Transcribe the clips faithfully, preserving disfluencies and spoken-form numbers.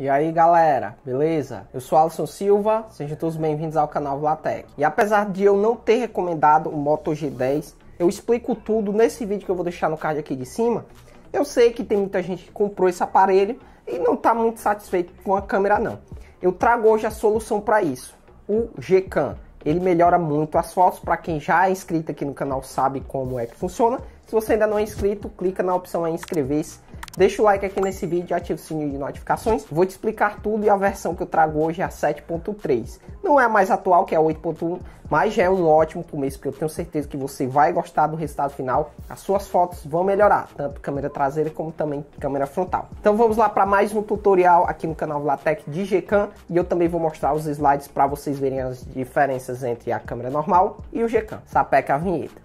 E aí galera, beleza? Eu sou Alisson Silva, sejam todos bem-vindos ao canal VilaTec. E apesar de eu não ter recomendado o Moto G dez, eu explico tudo nesse vídeo que eu vou deixar no card aqui de cima. Eu sei que tem muita gente que comprou esse aparelho e não está muito satisfeito com a câmera não. Eu trago hoje a solução para isso, o Gcam. Ele melhora muito as fotos, para quem já é inscrito aqui no canal sabe como é que funciona. Se você ainda não é inscrito, clica na opção aí inscrever-se. Deixa o like aqui nesse vídeo e ativa o sininho de notificações. Vou te explicar tudo e a versão que eu trago hoje é a sete ponto três. Não é a mais atual, que é a oito ponto um, mas já é um ótimo começo, porque eu tenho certeza que você vai gostar do resultado final. As suas fotos vão melhorar, tanto câmera traseira como também câmera frontal. Então vamos lá para mais um tutorial aqui no canal VilaTec de Gcam. E eu também vou mostrar os slides para vocês verem as diferenças entre a câmera normal e o Gcam. Sapeca a vinheta.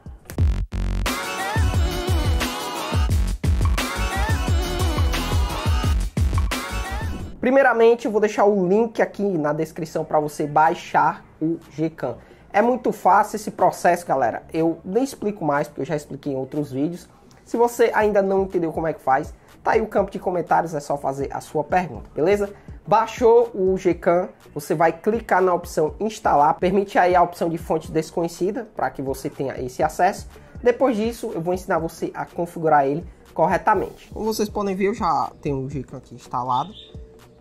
Primeiramente, eu vou deixar o link aqui na descrição para você baixar o Gcam. É muito fácil esse processo, galera. Eu nem explico mais, porque eu já expliquei em outros vídeos. Se você ainda não entendeu como é que faz, tá aí o campo de comentários, é só fazer a sua pergunta, beleza? Baixou o Gcam, você vai clicar na opção instalar, permite aí a opção de fonte desconhecida, para que você tenha esse acesso. Depois disso, eu vou ensinar você a configurar ele corretamente. Como vocês podem ver, eu já tenho o Gcam aqui instalado.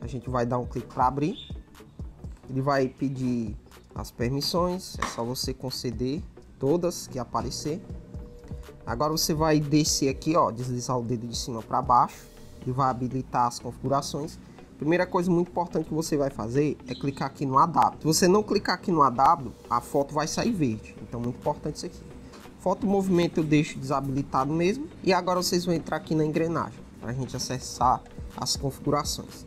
A gente vai dar um clique para abrir. Ele vai pedir as permissões. É só você conceder todas que aparecer. Agora você vai descer aqui, ó, deslizar o dedo de cima para baixo. E vai habilitar as configurações. Primeira coisa muito importante que você vai fazer é clicar aqui no A W. Se você não clicar aqui no A W, a foto vai sair verde. Então muito importante isso aqui. Foto movimento eu deixo desabilitado mesmo. E agora vocês vão entrar aqui na engrenagem para a gente acessar as configurações.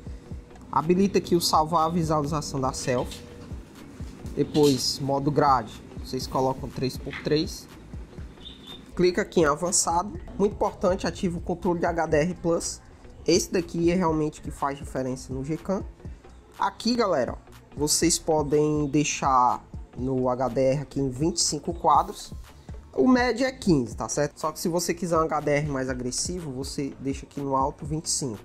Habilita aqui o salvar a visualização da selfie. Depois, modo grade, vocês colocam três por três. Clica aqui em avançado. Muito importante, ativa o controle de H D R Plus. Esse daqui é realmente que faz diferença no Gcam. Aqui, galera, ó, vocês podem deixar no H D R aqui em vinte e cinco quadros. O médio é quinze, tá certo? Só que se você quiser um H D R mais agressivo, você deixa aqui no alto vinte e cinco.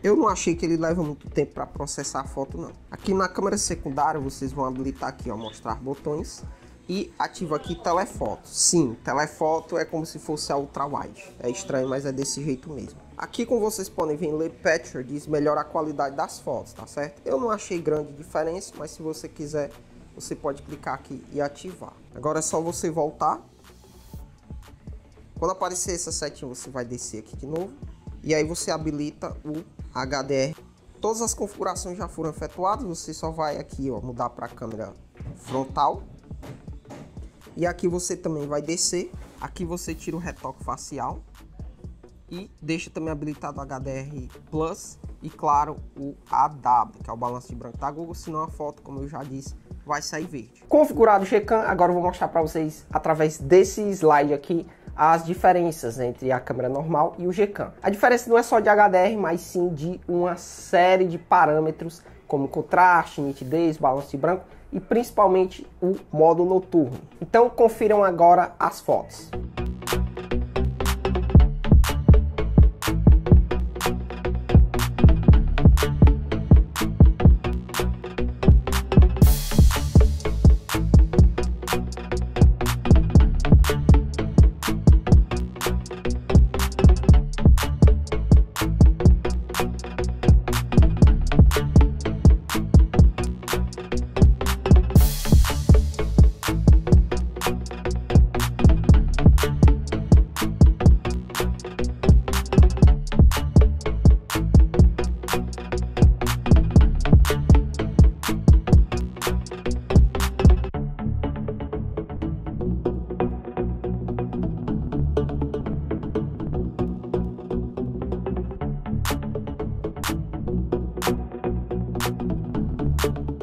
Eu não achei que ele leva muito tempo para processar a foto não. Aqui na câmera secundária vocês vão habilitar aqui, ó, mostrar botões. E ativa aqui telefoto. Sim, telefoto é como se fosse a ultrawide. É estranho, mas é desse jeito mesmo. Aqui, como vocês podem ver, Lens Patcher diz melhora a qualidade das fotos, tá certo? Eu não achei grande diferença, mas se você quiser, você pode clicar aqui e ativar. Agora é só você voltar. Quando aparecer essa setinha, você vai descer aqui de novo. E aí você habilita o H D R. Todas as configurações já foram efetuadas. Você só vai aqui, ó, mudar para a câmera frontal. E aqui você também vai descer. Aqui você tira o retoque facial. E deixa também habilitado o H D R Plus. E claro, o A W, que é o balanço de branco da Google. Senão a foto, como eu já disse, vai sair verde. Configurado o Gcam, agora eu vou mostrar para vocês, através desse slide aqui, as diferenças entre a câmera normal e o Gcam. A diferença não é só de H D R, mas sim de uma série de parâmetros, como contraste, nitidez, balanço de branco e principalmente o modo noturno. Então confiram agora as fotos.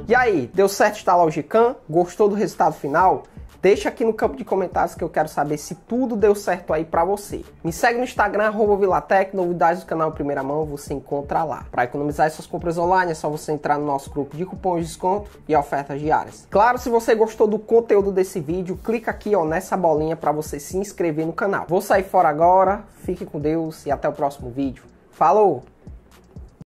E aí, deu certo instalar o Gcam? Gostou do resultado final? Deixa aqui no campo de comentários que eu quero saber se tudo deu certo aí pra você. Me segue no Instagram, arroba VilaTec, novidades do canal em primeira mão você encontra lá. Para economizar suas compras online é só você entrar no nosso grupo de cupons de desconto e ofertas diárias. Claro, se você gostou do conteúdo desse vídeo, clica aqui, ó, nessa bolinha para você se inscrever no canal. Vou sair fora agora, fique com Deus e até o próximo vídeo. Falou!